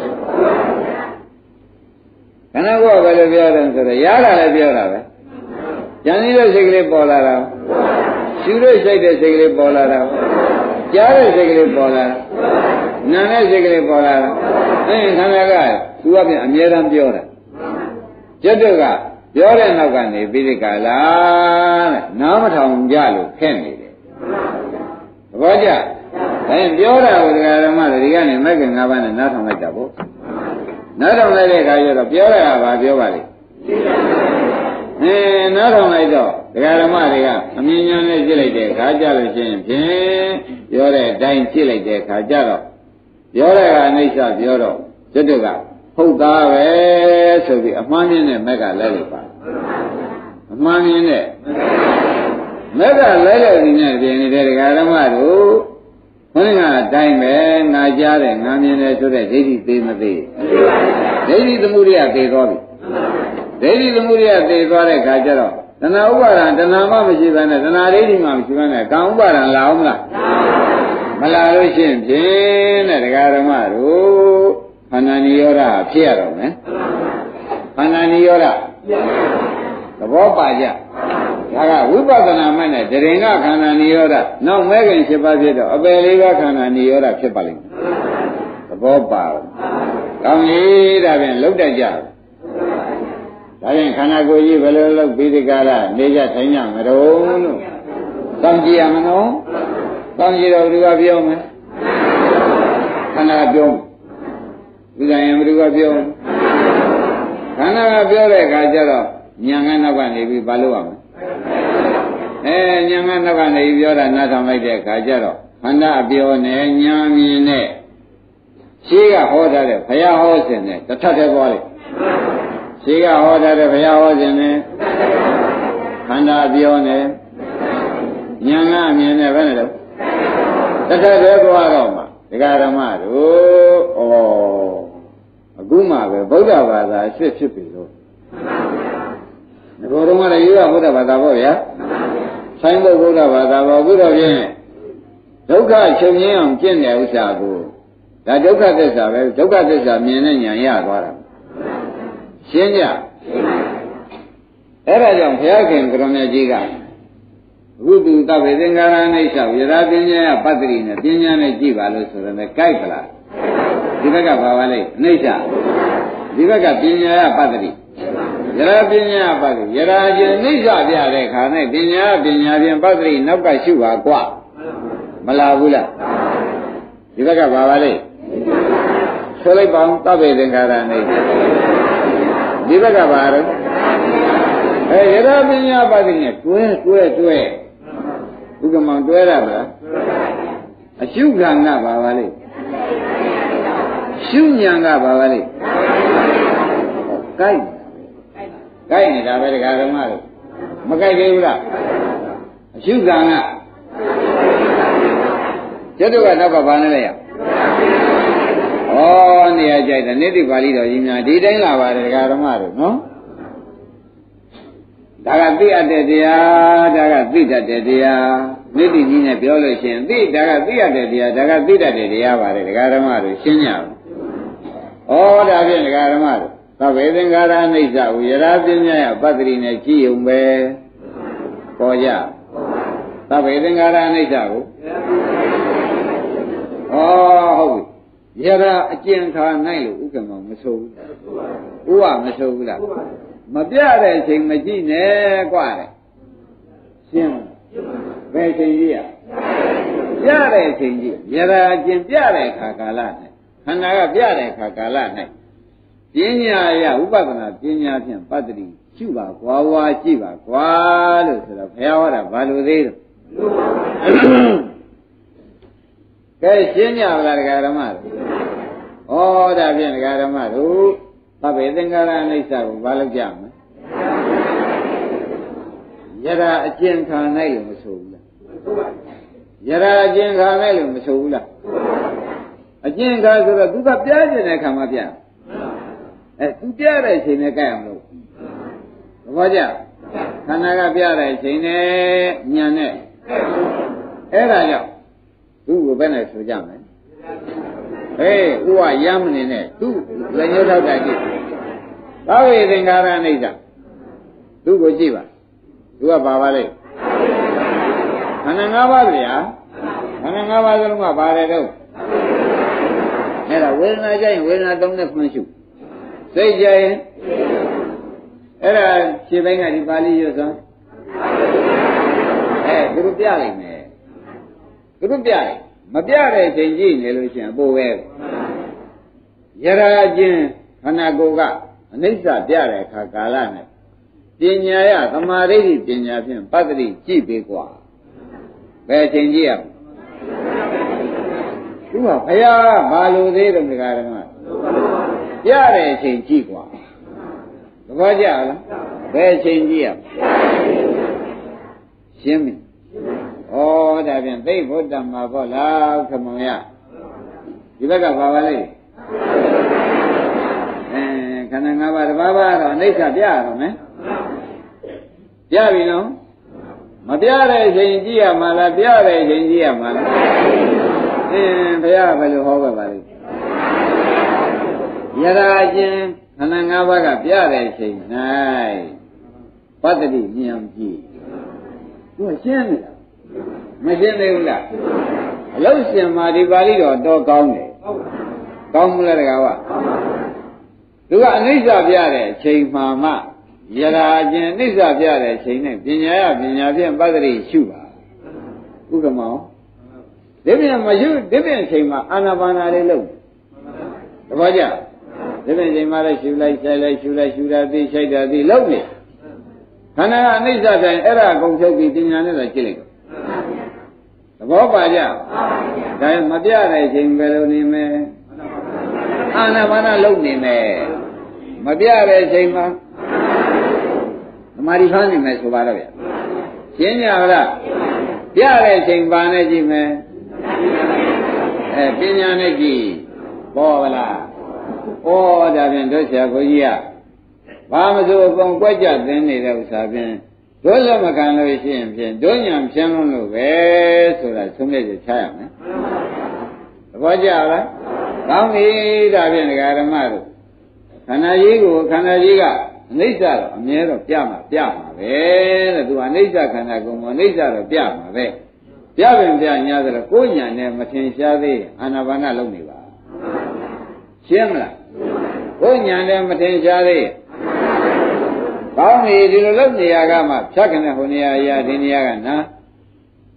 ခန္ဓာကိုယ်ကဘယ်လိုပြောတယ်ဆိုတော့ရတာလည်းပြောတာပဲဉာဏ်ကြီးတဲ့စိတ်ကလေးပေါ်လာတာရှုတဲ့စိတ်တဲ့စိတ်ကလေးပေါ်လာတာကြားတဲ့စိတ်ကလေးပေါ်လာတာနာတဲ့စိတ်ကလေးပေါ်လာတာအဲခန္ဓာကသူကပြန်အမြဲတမ်းပြောတာကျက်တော့ကပြောတဲ့နောက်ကနေပြီးဒီကလာတဲ့နားမထောင်ကြလို့ခက်နေတယ်ဘောကြအဲပြောတာကိုဒကာဓမ္မတွေကနေမဂ္ဂင်၅ပါးနဲ့နားထောင်လိုက်တာပေါ့နားထောင်လိုက်တဲ့အခါကျတော့ပြောတာကဘာပြောပါလိမ့်အဲနားထောင်လိုက်တော့ဒကာဓမ္မတွေကအမြင်ဉာဏ်နဲ့ကြည့်လိုက်တဲ့အခါကျလို့ချင်းဖြင့်ပြောတဲ့အတိုင်းကြည့်လိုက်တဲ့အခါကျတော့ပြောတာကအနိစ္စပြောတော့ကျွတ်တုကဟုတ်သားပဲဆိုပြီးအမှန်မြင်တဲ့မဂ္ဂလိုက်လိုက်ပါအမှန်မြင်တဲ့မဲ့ကလဲလဲဒီနဲ့ပြင်နေတဲ့ဒကာဓမ္မတို့ဘုန်းကြီးကအတိုင်းပဲငါကြားတယ်ငါမြင်တယ်ဆိုတဲ့ဒိဋ္ဌိသေးမသေးဒိဋ္ဌိသမှုရိယသေသွားပြီဒိဋ္ဌိသမှုရိယသေသွားတဲ့ခါကျတော့တဏှာဥပါဒံတဏှာမှမရှိဘဲနဲ့တဏှာဒိဋ္ဌိမှမရှိဘဲနဲ့ကံဥပါဒံလာအောင်မလားမလာလို့ရှိရင်ဖြင့်တဲ့ဒကာဓမ္မတို့ခန္ဓာနိရောဓဖြစ်ရတော့မယ်ခန္ဓာနိရောဓသဘောပါကြဒါကဝိပဿနာမှတ်တဲ့ဒရင်ကခန္ဓာနိရောဓနောက်မဲခင်7ပါးဖြစ်တော့အပေလေးပါးခန္ဓာနိရောဓဖြစ်ပါလိမ့်မယ်သဘောပါကောင်းပြီဒါပြန်လောက်တတ်ကြဒါပြန်ခန္ဓာကိုယ်ကြီးဘယ်လိုလုပ်ပြီးဒီကလာနေကြထိုင်ကြမတော်လို့တောင်းကြည့်ရမနော်တောင်းကြည့်တော့ဘုရားပြောမယ်ခန္ဓာပြောဘုရားရင်ဘုရားပြောခန္ဓာကပြောတဲ့အခါကျတော့ဉာဏ်ကနောက်ကနေပြီးဘာလို့ရမလဲဉာဏ်ကနောက်ကနေပြောတာနားထောင်လိုက်တဲ့အခါကျတော့ခန္ဓာပြောနေဉာဏ်မြင်နဲ့ရှိကဟောထားတဲ့ဘုရားဟောစဉ်နဲ့တစ်ထပ်တည်းပေါ်လိုက်ရှိကဟောထားတဲ့ဘုရားဟောစဉ်နဲ့ခန္ဓာပြောနေဉာဏ်ကမြင်နဲ့ဘယ်နဲ့လဲတစ်ထပ်တည်းပေါ်တော့မှဒကာဓမ္မတို့ဩအခုမှပဲဗုဒ္ဓဘာသာအစ်ဖြစ်ပြီလို့ဒီလိုတော့လည်းရိုးရဘုရားဘာသာပေါ့ဗျာ ဆိုင်ဘုရားဘာသာပေါ်ဘုရားဖြင့်ဒုက္ခချုပ်ငြင်းအောင်ကျင့်တဲ့ဥစ္စာကိုဒါဒုက္ခသစ္စာပဲဒုက္ခသစ္စာမြင်တဲ့ဉာဏ်ရသွားတာရှင်းကြအဲ့ဒါကြောင့်ဘုရားခင်ကရုဏာကြီးကဝိတုတဗေသင်္ကာရအိဋ္ဌဝေရာပညာပတ္တိနဲ့ပညာနဲ့ကြည့်ပါလို့ဆိုတယ်ကြိုက်ပါလားဒီဘက်ကဘာပါလဲအိဋ္ဌဒီဘက်ကပညာရပတ္တိယရာပညာပတ္တိယရာခြင်းအိဋ္ဌပြတဲ့ခါနဲ့ပညာပညာဖြင့်ပတ္တိနောက်ကရှုပါกว่าမလာဘူးလားဒီဘက်ကဘာပါလဲဆိုလိုက်ပါဦးတဗေသင်္ကာရအိဋ္ဌဒီဘက်ကဘာလဲယရပညာပါတိနဲ့တွဲဥက္ကမံတွဲရပါလားအရှုခံကပါပါလေရှုဉဏ်ကပါပါလေကိုက်နေတာပဲတရားဓမ္မလို့မကိုက်သေးဘူးလားအရှုခံကကျွတ်ကတော့ဘာနဲ့လဲရဩနေရာကြိုက်တယ်နိတိပါဠိတော်ကြီးများဒီတိုင်းလာပါတယ်တရားဓမ္မလို့နော်ဒါကသိအပ်တဲ့တရားဒါကသိတတ်တဲ့တရားနိတိကြီးနဲ့ပြောလို့ရှိရင်သိဒါကသိရတဲ့တရားဒါကသိတတ်တဲ့တရားပါလေဒကာဓမ္မတို့ရှင်းကြအောင်။ဩဒါဖြင့်ဒကာဓမ္မတို့သဗ္ဗေသင်္ခါရအိဋ္ဌဝိရပညာယပတ္တိနဲ့ကြည့်ုံပဲ။ပေါ်ကြ။သဗ္ဗေသင်္ခါရအိဋ္ဌကိုဩဟုတ်ပြီ။ယရာအကျဉ်းခါနိုင်လို့ဥက္ကမမဆိုးဘူး။ဥဝမဆိုးဘူးလား။မပြတဲ့အချိန်မကြည့်နဲ့กว่าတဲ့ရှင်းဘယ်ချိန်ကြီးอ่ะပြတဲ့အချိန်ကြီးရတာကျင်ပြတဲ့ခါကာလနဲ့ခန္ဓာကပြတဲ့ခါကာလနဲ့ပညာရဥပဒနာပညာဖြင့်ပတ္တိရှုပါကွာဝါကြည့်ပါကွာလို့ဆိုတော့ဘုရားဟောတာဘာလို့သေးတော့ကဲရှင်းကြပါလားဒကာဓမ္မတို့ဩဒါဖြင့်ဒကာဓမ္မတို့သဗ္ဗေသင်္ခါရအိဋ္ဌကိုဘာလို့ကြမလဲယရာအကျဉ်းခံနိုင်လို့မဆိုဘူးလားယရာအကျဉ်းခံနိုင်လို့မဆိုဘူးလားအကျဉ်းခံဆိုတော့သူကပြားကျင်တဲ့ခံမှာပြားအဲသူပြားတဲ့အချိန်နဲ့ကြိုက်အောင်လို့သဘောကျခန္ဓာကပြားတဲ့အချိန်နဲ့ဉာဏ်နဲ့အဲ့ဒါကြောင့်သူ့ကိုဘယ်နဲ့ဆိုကြမလဲအေးဥဝရမ်းမနေနဲ့သူလက်ညှိုးထောက်တာကြည့်သဗ္ဗေသင်္ခါရအိဋ္ဌသူကိုကြည့်ပါသူကပါပါလေခန္ဓာ၅ပါးဗျာခန္ဓာ၅ပါးစလုံးကပါတယ်တော့အဲ့ဒါဝေဒနာကြိုက်ဝေဒနာသုံးနဲ့ခွန်းရှုစိတ်ကြိုက်အဲ့ဒါခြေပိုင်းကဒီပါဠိရွတ်ဆုံးအဲသူတို့ပြလိုက်မယ်သူတို့ပြလိုက်မပြတဲ့အချိန်ကြီးနေလို့ရှိရင်ပိုပဲယရာချင်းခန္ဓာကိုယ်ကအနိစ္စပြတဲ့အခါကာလနဲ့ပညာရသမာဓိပညာဖြင့်ပတ္တိကြည့်ပေးกว่าဘယ်အချိန်ကြီးอ่ะသူကဘုရားဘာလို့သေးတယ်ဒီကရမပြတဲ့အချိန်ကြည့်กว่าသဘောကျလားဘယ်အချိန်ကြီးอ่ะရှင်းပြီဩဒါပြန်သိဗုဒ္ဓမှာပေါ့လားခမောင်ရဒီဘက်ကဘာပါလဲခန္ဓာ၅ပါးတစ်ပါးပါတော့အိဋ္ဌပြရတော့မယ်ပြပြီနော်မပြတဲ့အချိန်ကြည့်ရမှာလားပြတဲ့အချိန်ကြည့်ရမှာလားအင်းဘုရားဘယ်လိုဟောခဲ့ပါလဲယရာချင်းခန္ဓာ၅ပါးကပြတဲ့အချိန်၌ပတ္တိဉာဏ်ကြည့်သူရှင်းနေတာမရှင်းသေးဘူးလားအလုံးစင်မာဒီပါဠိတော်တော့ကောင်းတယ်ကောင်းမလားတကားပါသူကအနိစ္စပြတဲ့အချိန်မှမှယရာခြင်းအနိစ္စပြတဲ့အချိန်နဲ့ပညာရပညာဖြင့်ပတ္တိရှုပါဥက္ကမောဒီပြင်မရှုဒီပြင်အချိန်မှအာနာပါနာလေးလုပ်တပည့်ကြဒီပြင်အချိန်မှလည်းရှုလိုက်ဆိုင်လိုက်ရှုလိုက်ရှုတာသိရှိတာသိလုပ်နေခန္ဓာကအနိစ္စပြရင်အဲ့ဒါအကုန်ချုပ်ပြီးပညာနဲ့လည်းကြည့်လိုက်သဘောပါကြ။ဒါမပြတဲ့အချိန်ပဲလို့နေမယ်။အာနာပါနလုပ်နေမယ်။မပြတဲ့အချိန်မှာသမာဓိဖမ်းနေမယ်ဆိုပါတော့ဗျ။ရှင်းကြလား။ပြတဲ့အချိန်ပါနဲ့ကြည့်မယ်။အဲပညာနဲ့ကြည့်ပေါ်ပါလား။ဩဒါပြန်တို့ဆရာကိုကြီးကဘာမဆိုအကုန်ကွက်ကြသင်နေတဲ့ဥစ္စာဖြင့် Dosa makan lo isian pian, dosa pian lo lu weh, surat semua je caya mana? Baca apa? Kami dah biar negara malu. Kanan juga, ni sahaja. Mereka piama weh, tuan ni sahaja kanan gumon ni sahaja piama weh. Piama piama ni ada konya ni macam siapa? Anak bana lu ni bah. Siapa lah? Konya ni macam siapa? गांव में जिलों लोग नियागा मार चकने होने आया दिन नियागा ना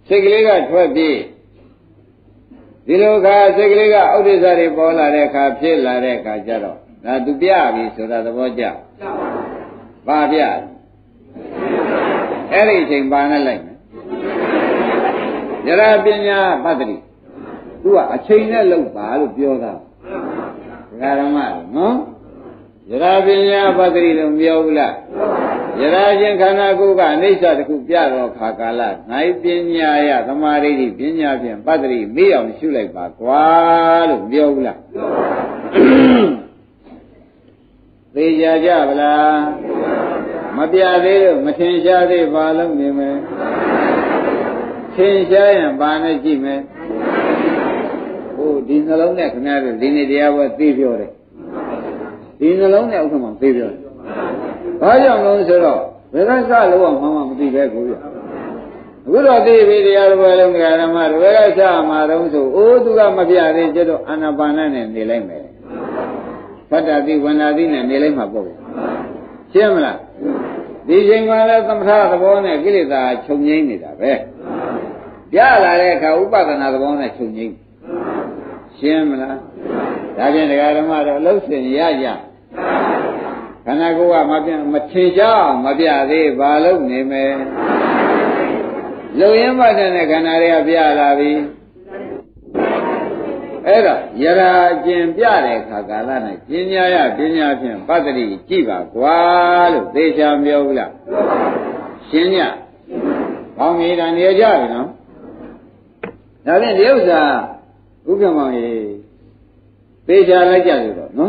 सिगलेगा छोटी जिलों का सिगलेगा उधर सारे बोला रेखा फिर लारेखा चलो ना दुबिया भी सुरा तो बोझा बाबिया ऐसे चीज़ बाना लाइन जरा बिना बदली तू अच्छे ही ना लोग बालू बियोगा गरमाल ना जरा बिना बदली तुम बियोगला जराजन खाना कुका नहीं चाहते कुप्या रोका काला नहीं बिन्या या तुम्हारे लिए बिन्या बिन बदरी मिया उन्हें बागवाल बियोगला रेजा जावला मध्यादे मचेंशादे बालम में चेंशाया बानजी में वो दिन लोग ने क्या दिन दिया वो तीव्र दिन लोग ने उसमें तीव्र भाजन लोग चलो वेरासा लोग हमारा मुझे क्या कोई गुरु देवी यार बोलें गाना मार वेरासा हमारा उसे ओ दुगा मध्य आदि चलो अनाबाना ने निले में फटादी वनादी ने निले में बोल चेमला दीजिंग वाला तम्हारा बोलने के लिए ता चुन्नी नहीं था बे यार आरे का उपाधना बोलने चुन्नी चेमला राजन गाना मार लोग से याजा खाना गोवा मच्छी जाओ मध्यादे बालों ने में लोग ये बातें ने खाना रे अभियान लावी ऐसा यरा जिन प्यारे खाकाला ने जिन्या फिर बदली जीवा ग्वाल देशा में उगला जिन्या बांग ये रानी जावे ना नाले देवसा उनके माँगे देशा लग जाते हो ना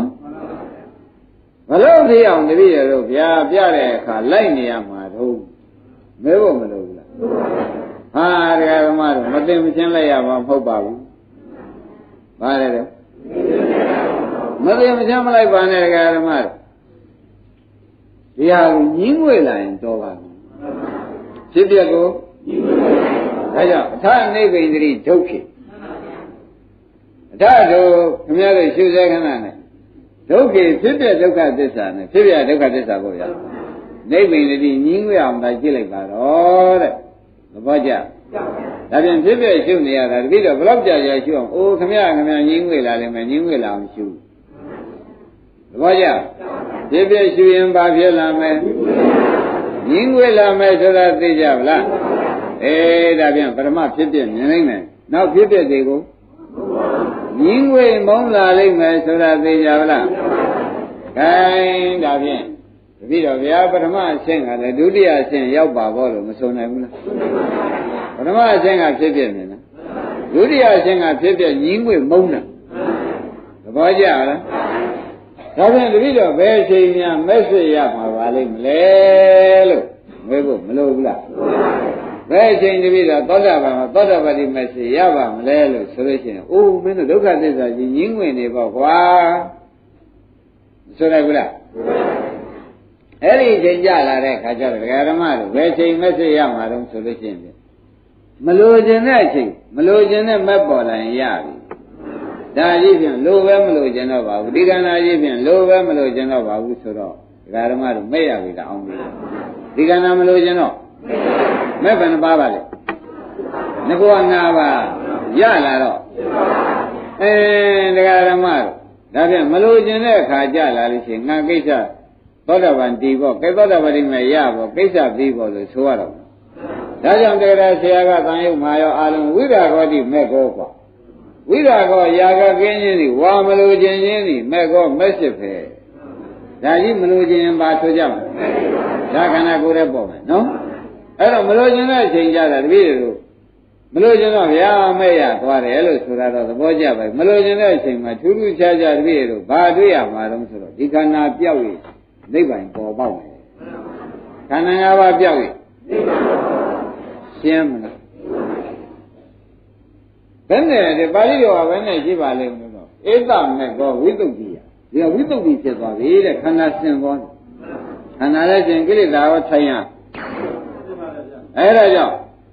Malu dia orang diri itu biar biar lekah lain ni amat tu, mewah malu lah. Hah, ada amat. Macam macam lah ya, mampu bawa. Mana tu? Macam macam lah ibu ane ada amat. Dia nyingwe lain tu bawa. Siapa tu? Aja, dah ni berdiri joki. Dah tu, kami ada isu jangan ane. जोके फिर भी दुखा देश आने को नहीं मिले दी निंगे आम दाजी लेगा और बाजा तभी फिर भी शिव नहीं आता बिल्कुल ब्लॉक जाए शिव ओ कमियां निंगे लाले में निंगे लाम शिव बाजा फिर भी शिव एम बाबिया लामे निंगे लामे चला दीजा बला ए तभी परमा फिर भी नहीं में ना फिर भी देखो निंगे मोम लाले में चला दीजा बला कहीं दावियाँ तभी दावियाँ परमाशेंग आले दूधियाँ शेंग याव बाबा लो मसोने बुला परमाशेंग आप चेपिया में ना दूधियाँ शेंग आप चेपिया निंगे मोम ना तबाज़ा आला दावियाँ तभी दावियाँ शेंग याँ मैसे याँ मावाले मले लो मैं बो मलो बुला मैं शेंग तभी दावियाँ मैसे याँ बामले लो सुरेशिन ओ मैंने दुखा देता जी निंगे ने बाबा सुना गुला ऐसी चीज़ा ला रहे खाचर वगैरह मारो वैसे ही वैसे या मारो हम सुने चीज़े मलोजने चीज़ मलोजने मैं बोला है यार दाजी भी हम लोग हैं मलोजना बाबू दिगाना जी भी हम लोग हैं मलोजना बाबू सुना वगैरह मारो मैं या भी डाउंगे दिगाना मलोजना मैं बन बाबा ले निको अंगावा या लारो वगैरह मारो दावे मलोजने खाजा लाली सिंगा कैसा तोड़ा बंदी बो कई तोड़ा बड़ी में या बो कैसा दी बो तो सुवारा दावे हम तेरा सेवा ताऊ मायो आलम विरागो दी मैं गो पा विरागो यागा केंजे दी वाह मलोजने दी मैं गो मैसेफ है दाजी मलोजने बात हो जाम दागना गुरे बो में नो ऐसा मलोजने सिंगा दावे मलोजना व्याह में यार तुम्हारे ऐलो सुरा तो बोझा भाई मलोजना सिंह में चुरू चाचा भी ऐलो बाद भी हमारे मुसलो दिखाना आप जाओगे नहीं भाई को बाव में कहना आप जाओगे Siam. Then the body of energy value. It's not me go with the dear. We don't be the body that cannot send one. Another thing is our China.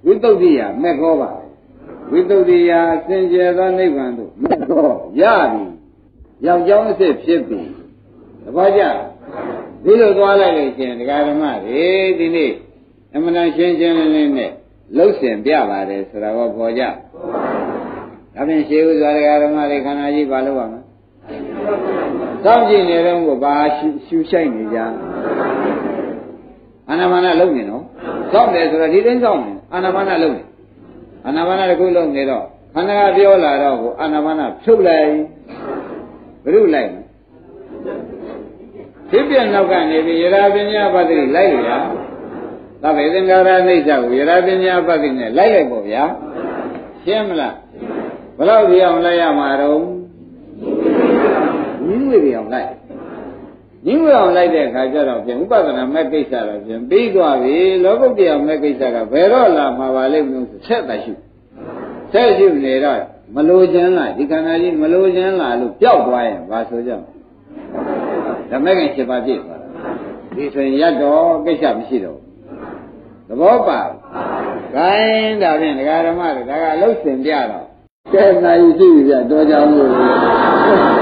We don't be a megova. We don't be a singer than they want to. Mego, Yabi. Young John said, Shippy. About ya. We don't want to get the guy of mine. Eh, the name. I'm going to change in it. Lotion, Biava, is Rava Boya. I mean, she was like Aramari Kanaji Balawama. Some genius will buy shoe shiny. Anamana alone, you know. Some days are hidden on Anamana alone. Anamana go long at all. Hana Viola, Anamana, two lay, blue lay. Tibian no can, if you have in your body, lay. Now, we didn't have any job. We have been here, but in a lay of ya. Shemla. Well, we are lay on my own. You will be on light. You will on light the Kajar of him, but I'm making sure of him. Big Wavi, Lobo, we are making sure of Verola, Mavalibu, Setashi. Says you later, Malojana, Dikanali, Malojana, look, Jokwai, Vasoja. The Megan Shepard. This way, Yako, Bishop Shido. The Boba, kind of in the Garamar, I got lost in the other. That's how you see that, don't you?